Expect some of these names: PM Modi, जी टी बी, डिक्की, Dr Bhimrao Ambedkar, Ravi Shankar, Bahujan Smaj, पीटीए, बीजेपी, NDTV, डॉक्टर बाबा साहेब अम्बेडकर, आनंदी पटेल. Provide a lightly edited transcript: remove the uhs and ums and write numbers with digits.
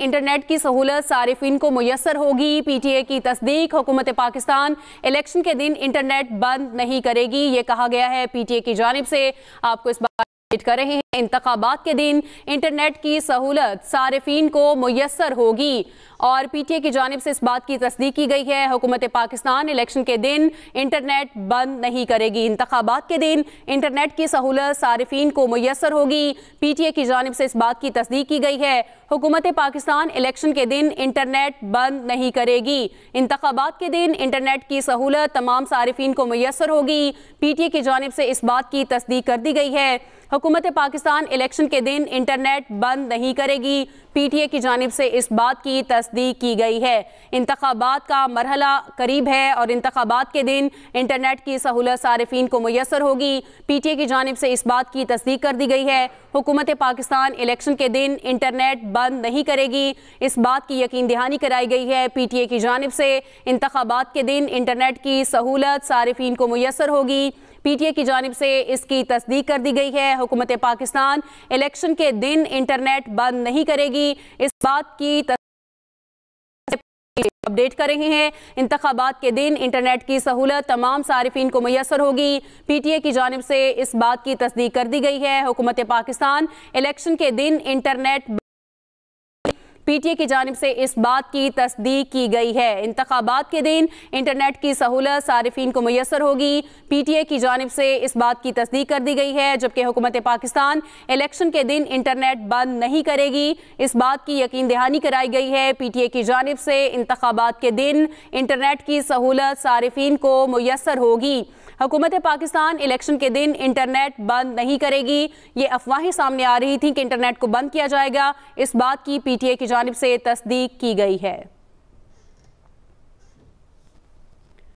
Internet की सहूलत सारिफिन को मुयस्सर होगी। पीटीए की तस्दीक, हुकूमत पाकिस्तान इलेक्शन के दिन इंटरनेट बंद नहीं करेगी, ये कहा गया है पीटीए की जानिब से। आपको इस बात कर रहे हैं, इंतखाबात के दिन इंटरनेट की सहूलत सारिफिन को मुयस्सर होगी और पीटीए की जानिब से इस बात की तस्दीक की गई है। हुकूमत पाकिस्तान इलेक्शन के दिन इंटरनेट बंद नहीं करेगी, इंतखाबात के दिन इंटरनेट की सहूलत सारिफिन को मुयस्सर होगी। पीटीए की जानिब से इस बात की तस्दीक की गई है। हुकूमत पाकिस्तान इलेक्शन के दिन इंटरनेट बंद नहीं करेगी, इंतखाबात के दिन इंटरनेट की सहूलत तमाम सारिफिन को मुयस्सर होगी। पीटीए की जानिब से इस बात की तस्दीक कर दी गई है। हुकूमत पाकिस्तान इलेक्शन के दिन इंटरनेट बंद नहीं करेगी, पीटीए की जानिब से इस बात की तस्दीक की गई है। इंतखाबात का मरहला करीब है और इंतखाबात के दिन इंटरनेट की सहूलत सारिफिन को मुयस्सर होगी। पीटीए की जानिब से इस बात की तस्दीक कर दी गई है। हुकूमत पाकिस्तान इलेक्शन के दिन इंटरनेट बंद नहीं करेगी, इस बात की यकीन दहानी कराई गई है पीटीए की जानिब से। इंतखाबात के दिन इंटरनेट की सहूलत सारिफिन को मुयस्सर होगी, पीटीए की जानिब से इसकी तस्दीक कर दी गई है। हुकूमत पाकिस्तान इलेक्शन के दिन इंटरनेट बंद नहीं करेगी, इस बात की अपडेट कर रहे हैं। इंतखाबात के दिन इंटरनेट की सहूलत तमाम सारिफिन को मुयस्सर होगी, पीटीए की जानिब से इस बात की तस्दीक कर दी गई है। हुकूमत पाकिस्तान इलेक्शन के दिन इंटरनेट, पीटीए की जानिब से इस बात की तस्दीक की गई है। इंतखाबात के दिन इंटरनेट की सहूलत सारिफिन को मुयस्सर होगी, पीटीए की जानिब से इस बात की तस्दीक कर दी गई है। जबकि हुकूमत पाकिस्तान इलेक्शन के दिन इंटरनेट बंद नहीं करेगी, इस बात की यकीन दहानी कराई गई है पीटीए की जानिब से। इंतखाबात के दिन इंटरनेट की सहूलत सारिफिन को मुयस्सर होगी। हुकूमत पाकिस्तान इलेक्शन के दिन इंटरनेट बंद नहीं करेगी, ये अफवाहें सामने आ रही थी कि इंटरनेट को बंद किया जाएगा, इस बात की पीटीए की जानिब से तस्दीक की गई है।